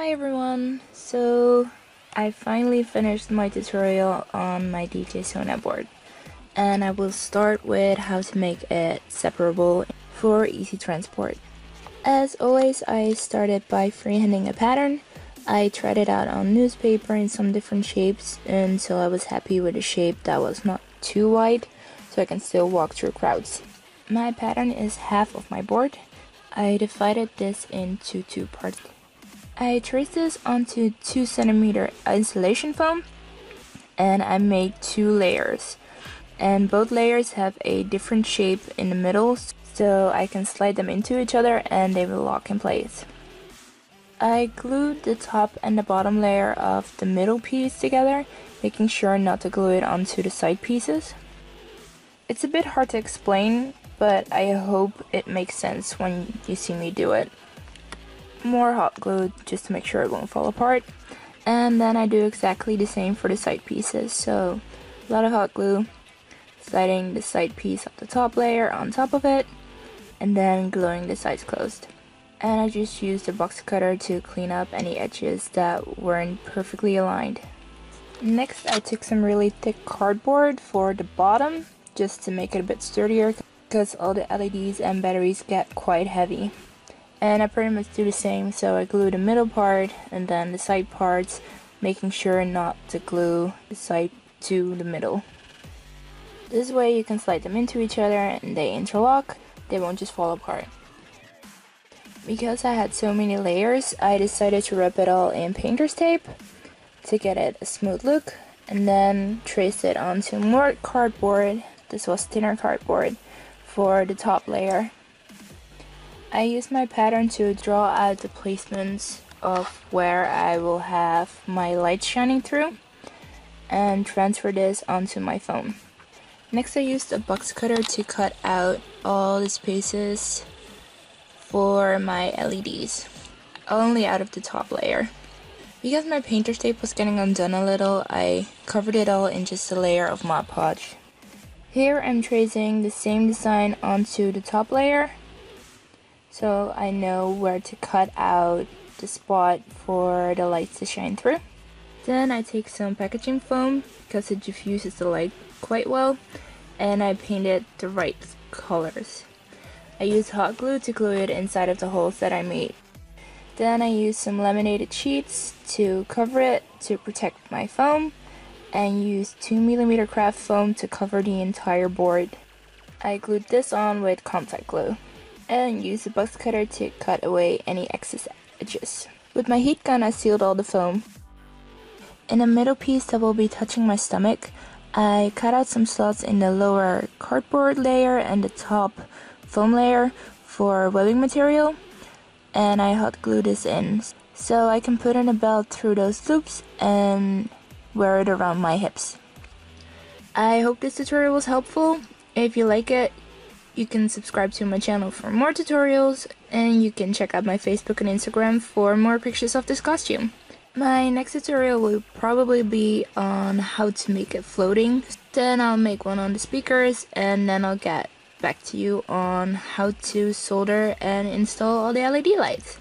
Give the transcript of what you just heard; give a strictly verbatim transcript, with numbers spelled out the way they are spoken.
Hi everyone, so I finally finished my tutorial on my D J Sona board, and I will start with how to make it separable for easy transport. As always, I started by freehanding a pattern. I tried it out on newspaper in some different shapes until I was happy with a shape that was not too wide, so I can still walk through crowds. My pattern is half of my board. I divided this into two parts. I traced this onto two centimeter insulation foam, and I made two layers, and both layers have a different shape in the middle, so I can slide them into each other and they will lock in place. I glued the top and the bottom layer of the middle piece together, making sure not to glue it onto the side pieces. It's a bit hard to explain, but I hope it makes sense when you see me do it. More hot glue just to make sure it won't fall apart, and then I do exactly the same for the side pieces. So a lot of hot glue, sliding the side piece of the top layer on top of it, and then gluing the sides closed. And I just used a box cutter to clean up any edges that weren't perfectly aligned. Next, I took some really thick cardboard for the bottom just to make it a bit sturdier, because all the L E Ds and batteries get quite heavy. And I pretty much do the same, so I glue the middle part and then the side parts, making sure not to glue the side to the middle. This way you can slide them into each other and they interlock, they won't just fall apart. Because I had so many layers, I decided to wrap it all in painter's tape to get it a smooth look, and then trace it onto more cardboard. This was thinner cardboard for the top layer. I use my pattern to draw out the placements of where I will have my light shining through, and transfer this onto my foam. Next, I used a box cutter to cut out all the spaces for my L E Ds, only out of the top layer. Because my painter's tape was getting undone a little, I covered it all in just a layer of Mod Podge. Here I'm tracing the same design onto the top layer, so I know where to cut out the spot for the lights to shine through. Then I take some packaging foam, because it diffuses the light quite well, and I painted the right colors. I used hot glue to glue it inside of the holes that I made. Then I used some laminated sheets to cover it to protect my foam, and used two millimeter craft foam to cover the entire board. I glued this on with contact glue, and use the box cutter to cut away any excess edges. With my heat gun, I sealed all the foam. In the middle piece that will be touching my stomach, I cut out some slots in the lower cardboard layer and the top foam layer for webbing material, and I hot glue this in, so I can put in a belt through those loops and wear it around my hips. I hope this tutorial was helpful. If you like it, you can subscribe to my channel for more tutorials, and you can check out my Facebook and Instagram for more pictures of this costume. My next tutorial will probably be on how to make it floating. Then I'll make one on the speakers, and then I'll get back to you on how to solder and install all the L E D lights.